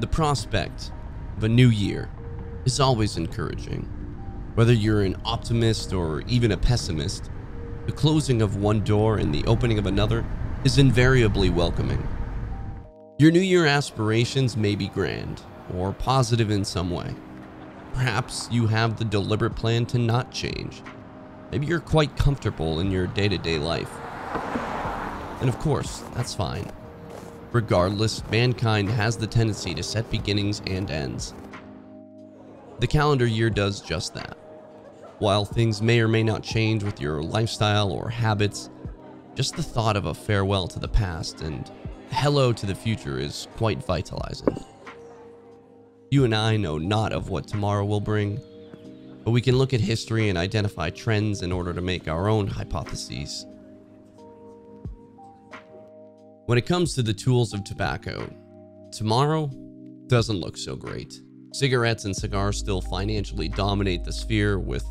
The prospect of a new year is always encouraging. Whether you're an optimist or even a pessimist, the closing of one door and the opening of another is invariably welcoming. Your New Year aspirations may be grand or positive in some way. Perhaps you have the deliberate plan to not change. Maybe you're quite comfortable in your day-to-day life. And of course, that's fine. Regardless, mankind has the tendency to set beginnings and ends. The calendar year does just that. While things may or may not change with your lifestyle or habits, just the thought of a farewell to the past and hello to the future is quite vitalizing. You and I know not of what tomorrow will bring, but we can look at history and identify trends in order to make our own hypotheses. When it comes to the tools of tobacco, tomorrow doesn't look so great. Cigarettes and cigars still financially dominate the sphere, with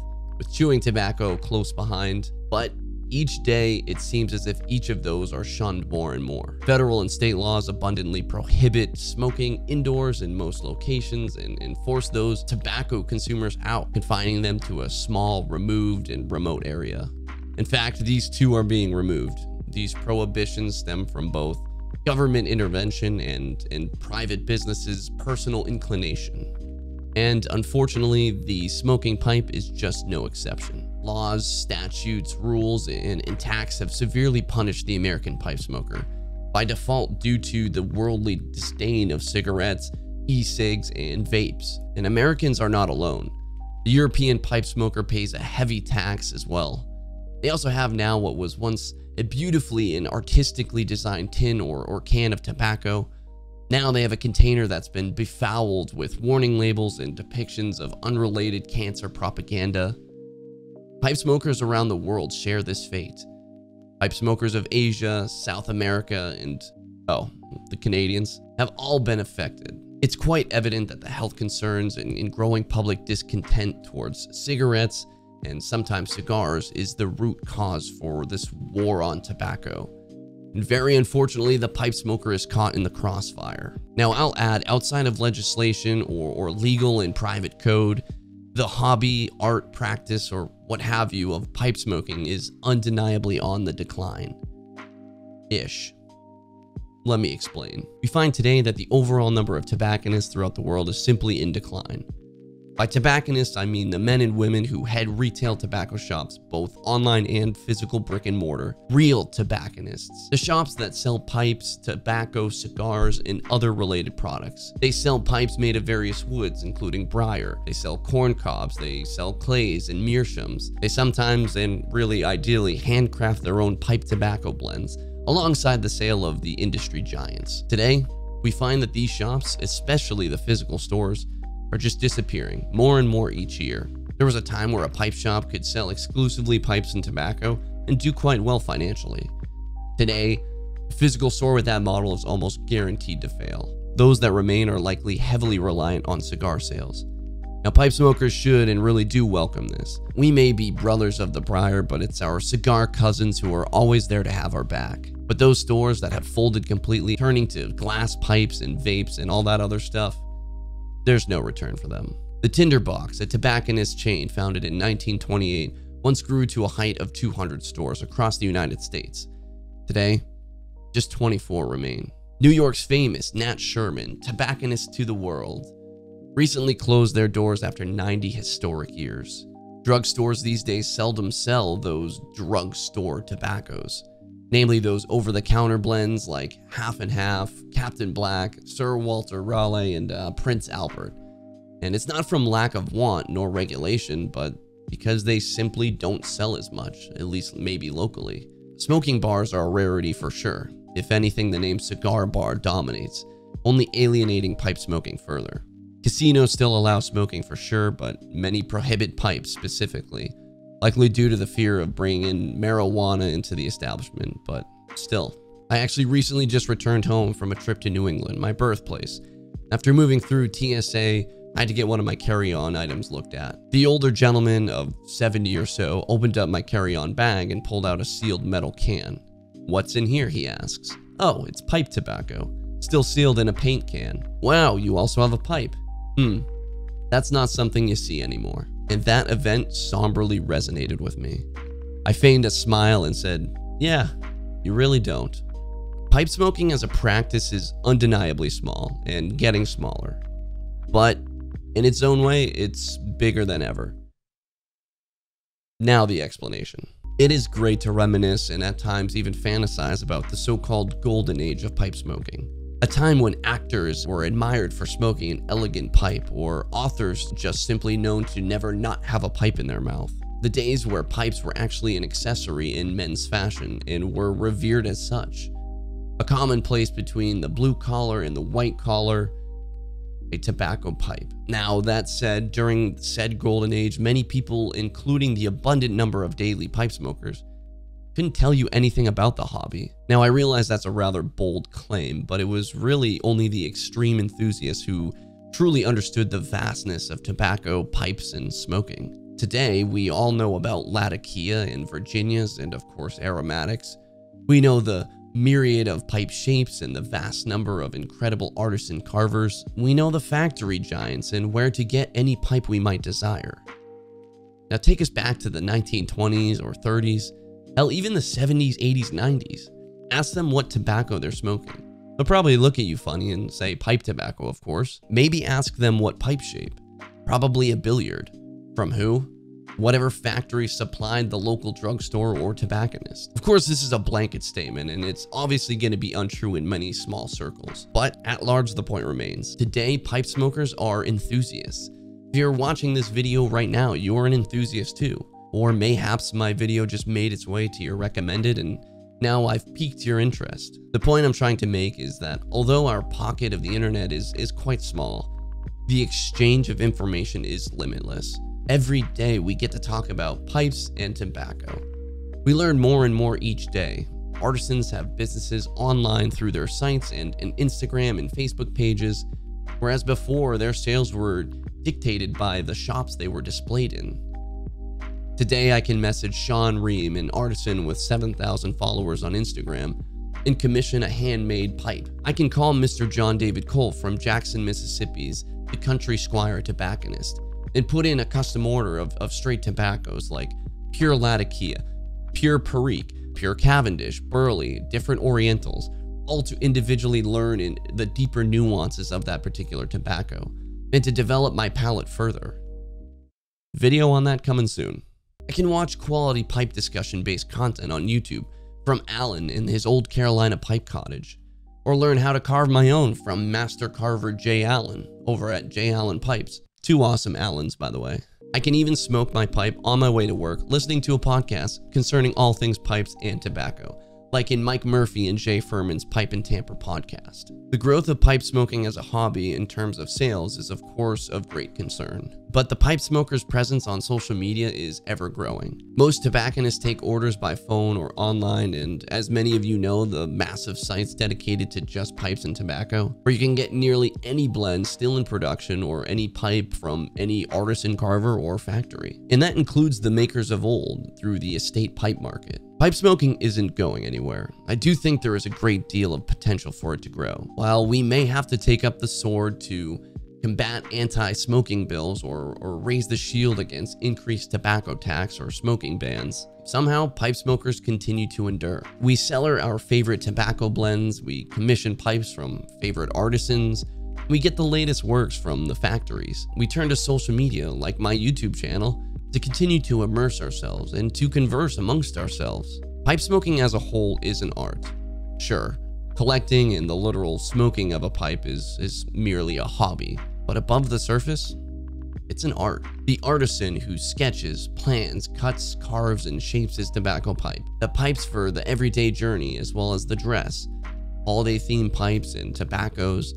chewing tobacco close behind, but each day it seems as if each of those are shunned more and more. Federal and state laws abundantly prohibit smoking indoors in most locations and force those tobacco consumers out, confining them to a small, removed, and remote area. In fact, these two are being removed. These prohibitions stem from both government intervention and private businesses' personal inclination. And unfortunately, the smoking pipe is just no exception. Laws, statutes, rules, and tax have severely punished the American pipe smoker by default due to the worldly disdain of cigarettes, e-cigs, and vapes. And Americans are not alone. The European pipe smoker pays a heavy tax as well. They also have now what was once a beautifully and artistically designed tin or can of tobacco. Now they have a container that's been befouled with warning labels and depictions of unrelated cancer propaganda. Pipe smokers around the world share this fate. Pipe smokers of Asia, South America, and the Canadians have all been affected. It's quite evident that the health concerns and growing public discontent towards cigarettes and sometimes cigars is the root cause for this war on tobacco. And very unfortunately, the pipe smoker is caught in the crossfire. Now, I'll add, outside of legislation or legal and private code, the hobby, art, practice, or what have you of pipe smoking is undeniably on the decline. Ish. Let me explain. We find today that the overall number of tobacconists throughout the world is simply in decline. By tobacconists, I mean the men and women who head retail tobacco shops, both online and physical brick and mortar. Real tobacconists. The shops that sell pipes, tobacco, cigars, and other related products. They sell pipes made of various woods, including briar. They sell corn cobs. They sell clays and meerschaums. They sometimes, and really ideally, handcraft their own pipe tobacco blends, alongside the sale of the industry giants. Today, we find that these shops, especially the physical stores, are just disappearing more and more each year. There was a time where a pipe shop could sell exclusively pipes and tobacco and do quite well financially. Today, a physical store with that model is almost guaranteed to fail. Those that remain are likely heavily reliant on cigar sales. Now, pipe smokers should and really do welcome this. We may be brothers of the briar, but it's our cigar cousins who are always there to have our back. But those stores that have folded completely, turning to glass pipes and vapes and all that other stuff, there's no return for them. The Tinderbox, a tobacconist chain founded in 1928, once grew to a height of 200 stores across the United States. Today, just 24 remain. New York's famous Nat Sherman, tobacconist to the world, recently closed their doors after 90 historic years. Drugstores these days seldom sell those drugstore tobaccos, namely those over-the-counter blends like Half and Half, Captain Black, Sir Walter Raleigh, and Prince Albert. And it's not from lack of want nor regulation, but because they simply don't sell as much, at least maybe locally. Smoking bars are a rarity for sure. If anything, the name cigar bar dominates, only alienating pipe smoking further. Casinos still allow smoking for sure, but many prohibit pipes specifically, likely due to the fear of bringing in marijuana into the establishment, but still. I actually recently just returned home from a trip to New England, my birthplace. After moving through TSA, I had to get one of my carry-on items looked at. The older gentleman of 70 or so opened up my carry-on bag and pulled out a sealed metal can. "What's in here?" he asks. "Oh, it's pipe tobacco, still sealed in a paint can." "Wow, you also have a pipe. That's not something you see anymore." And that event somberly resonated with me. I feigned a smile and said, "Yeah, you really don't." Pipe smoking as a practice is undeniably small and getting smaller, but in its own way, it's bigger than ever. Now the explanation. It is great to reminisce and at times even fantasize about the so-called golden age of pipe smoking. A time when actors were admired for smoking an elegant pipe, or authors just simply known to never not have a pipe in their mouth. The days where pipes were actually an accessory in men's fashion and were revered as such. A commonplace between the blue collar and the white collar, a tobacco pipe. Now, that said, during said golden age, many people, including the abundant number of daily pipe smokers, couldn't tell you anything about the hobby. Now, I realize that's a rather bold claim, but it was really only the extreme enthusiasts who truly understood the vastness of tobacco, pipes, and smoking. Today, we all know about Latakia and Virginias and, of course, aromatics. We know the myriad of pipe shapes and the vast number of incredible artisan carvers. We know the factory giants and where to get any pipe we might desire. Now, take us back to the 1920s or 30s. Hell, even the 70s, 80s, 90s. Ask them what tobacco they're smoking. They'll probably look at you funny and say pipe tobacco, of course. Maybe ask them what pipe shape. Probably a billiard. From who? Whatever factory supplied the local drugstore or tobacconist. Of course, this is a blanket statement, and it's obviously going to be untrue in many small circles. But at large, the point remains. Today, pipe smokers are enthusiasts. If you're watching this video right now, you're an enthusiast too. Or mayhaps my video just made its way to your recommended and now I've piqued your interest. The point I'm trying to make is that although our pocket of the internet is quite small, the exchange of information is limitless. Every day we get to talk about pipes and tobacco. We learn more and more each day. Artisans have businesses online through their sites and Instagram and Facebook pages, whereas before their sales were dictated by the shops they were displayed in. Today, I can message Sean Reem, an artisan with 7,000 followers on Instagram, and commission a handmade pipe. I can call Mr. John David Cole from Jackson, Mississippi's The Country Squire Tobacconist and put in a custom order of straight tobaccos like Pure Latakia, Pure Perique, Pure Cavendish, Burley, different Orientals, all to individually learn in the deeper nuances of that particular tobacco and to develop my palate further. Video on that coming soon. I can watch quality pipe discussion-based content on YouTube from Alan in his old Carolina pipe cottage, or learn how to carve my own from master carver Jay Allen over at Jay Allen Pipes. Two awesome Allens, by the way. I can even smoke my pipe on my way to work, listening to a podcast concerning all things pipes and tobacco, like in Mike Murphy and Jay Furman's Pipe and Tamper podcast. The growth of pipe smoking as a hobby in terms of sales is of course of great concern, but the pipe smoker's presence on social media is ever growing. Most tobacconists take orders by phone or online, and as many of you know, the massive sites dedicated to just pipes and tobacco, where you can get nearly any blend still in production or any pipe from any artisan carver or factory. And that includes the makers of old through the estate pipe market. Pipe smoking isn't going anywhere. I do think there is a great deal of potential for it to grow. While we may have to take up the sword to combat anti-smoking bills or raise the shield against increased tobacco tax or smoking bans, somehow pipe smokers continue to endure. We cellar our favorite tobacco blends, we commission pipes from favorite artisans, we get the latest works from the factories. We turn to social media like my YouTube channel to continue to immerse ourselves and to converse amongst ourselves. Pipe smoking as a whole is an art. Sure, collecting and the literal smoking of a pipe is merely a hobby, but above the surface, it's an art. The artisan who sketches, plans, cuts, carves, and shapes his tobacco pipe. The pipes for the everyday journey as well as the dress, holiday themed pipes and tobaccos,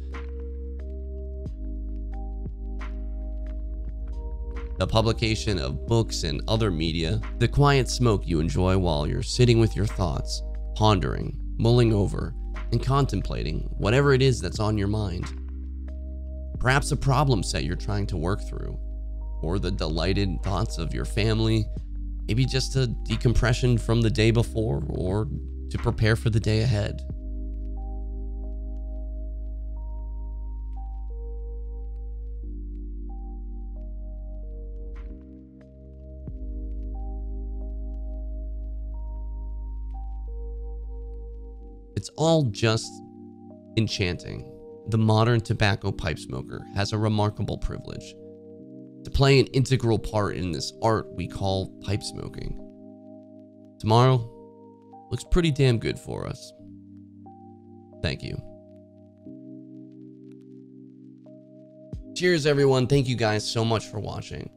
the publication of books and other media, the quiet smoke you enjoy while you're sitting with your thoughts, pondering, mulling over, and contemplating whatever it is that's on your mind. perhaps a problem set you're trying to work through, or the delighted thoughts of your family, maybe just a decompression from the day before or to prepare for the day ahead. It's all just enchanting. The modern tobacco pipe smoker has a remarkable privilege to play an integral part in this art we call pipe smoking. Tomorrow looks pretty damn good for us. Thank you. Cheers, everyone. Thank you guys so much for watching.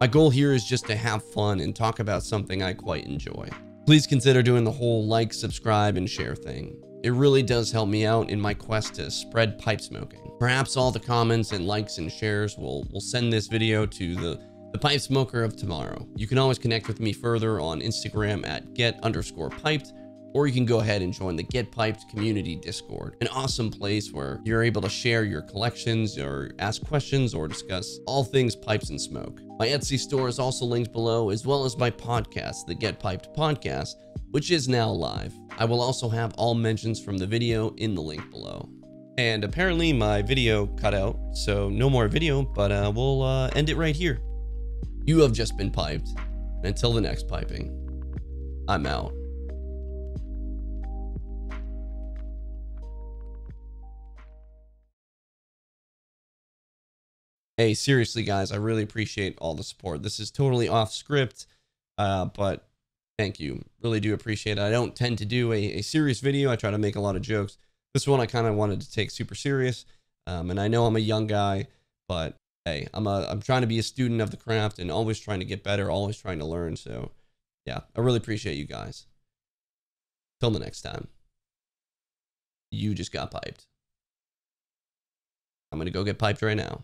My goal here is just to have fun and talk about something I quite enjoy. Please consider doing the whole like, subscribe, and share thing. It really does help me out in my quest to spread pipe smoking. Perhaps all the comments and likes and shares will send this video to the pipe smoker of tomorrow. You can always connect with me further on Instagram at get_piped, or you can go ahead and join the Get Piped community Discord, an awesome place where you're able to share your collections or ask questions or discuss all things pipes and smoke. My Etsy store is also linked below, as well as my podcast, the Get Piped Podcast, which is now live. I will also have all mentions from the video in the link below. And apparently my video cut out, so no more video, but we'll end it right here. You have just been piped, and until the next piping, I'm out. Hey, seriously, guys, I really appreciate all the support. This is totally off script, but thank you. Really do appreciate it. I don't tend to do a serious video. I try to make a lot of jokes. This one I kind of wanted to take super serious, and I know I'm a young guy, but hey, I'm trying to be a student of the craft and always trying to get better, always trying to learn. So yeah, I really appreciate you guys. Till the next time. You just got piped. I'm going to go get piped right now.